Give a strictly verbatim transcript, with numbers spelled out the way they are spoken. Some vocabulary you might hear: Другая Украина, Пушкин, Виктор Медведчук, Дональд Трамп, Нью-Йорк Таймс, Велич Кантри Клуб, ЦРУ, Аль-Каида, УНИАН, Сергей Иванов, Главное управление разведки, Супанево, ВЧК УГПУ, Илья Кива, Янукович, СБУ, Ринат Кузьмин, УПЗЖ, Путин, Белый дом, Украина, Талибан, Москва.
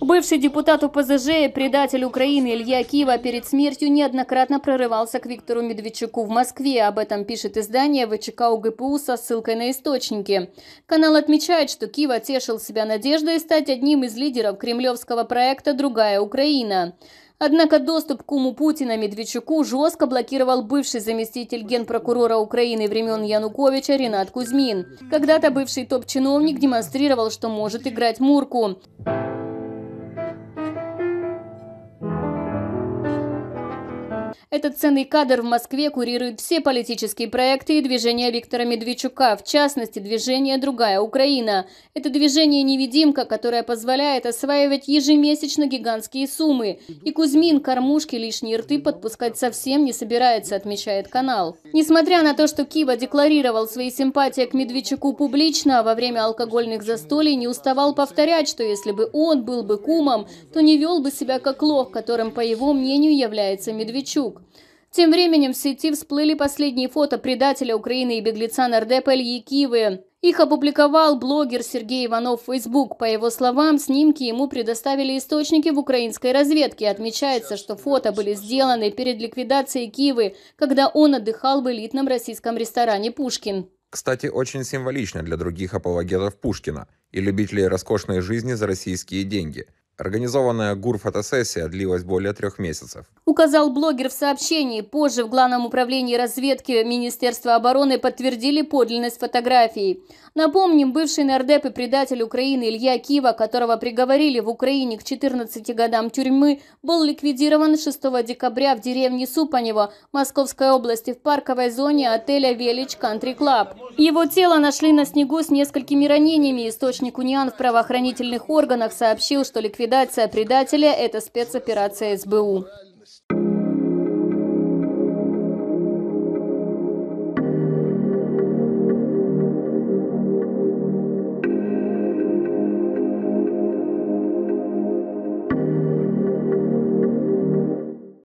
Бывший депутат У П З Ж и предатель Украины Илья Кива перед смертью неоднократно прорывался к Виктору Медведчуку в Москве. Об этом пишет издание В Ч К У Г П У со ссылкой на источники. Канал отмечает, что Кива тешил себя надеждой стать одним из лидеров кремлевского проекта «Другая Украина». Однако доступ к уму Путина Медведчуку жестко блокировал бывший заместитель генпрокурора Украины времен Януковича Ринат Кузьмин. Когда-то бывший топ-чиновник демонстрировал, что может играть мурку. Этот ценный кадр в Москве курирует все политические проекты и движения Виктора Медведчука, в частности, движение «Другая Украина». Это движение-невидимка, которое позволяет осваивать ежемесячно гигантские суммы. И Кузьмин кормушки лишние рты подпускать совсем не собирается, отмечает канал. Несмотря на то, что Кива декларировал свои симпатии к Медведчуку публично, во время алкогольных застолий не уставал повторять, что если бы он был бы кумом, то не вел бы себя как лох, которым, по его мнению, является Медведчук. Тем временем в сети всплыли последние фото предателя Украины и беглеца нардепа Ильи Кивы. Их опубликовал блогер Сергей Иванов в Facebook. По его словам, снимки ему предоставили источники в украинской разведке. Отмечается, что фото были сделаны перед ликвидацией Кивы, когда он отдыхал в элитном российском ресторане «Пушкин». Кстати, очень символично для других апологетов Пушкина и любителей роскошной жизни за российские деньги. Организованная ГУР-фотосессия длилась более трех месяцев. Указал блогер в сообщении. Позже в Главном управлении разведки Министерства обороны подтвердили подлинность фотографий. Напомним, бывший нардеп и предатель Украины Илья Кива, которого приговорили в Украине к четырнадцати годам тюрьмы, был ликвидирован шестого декабря в деревне Супанево Московской области в парковой зоне отеля «Велич Кантри Клуб». Его тело нашли на снегу с несколькими ранениями. Источник УНИАН в правоохранительных органах сообщил, что ликвидирован. Ликвидация предателя – это спецоперация С Б У.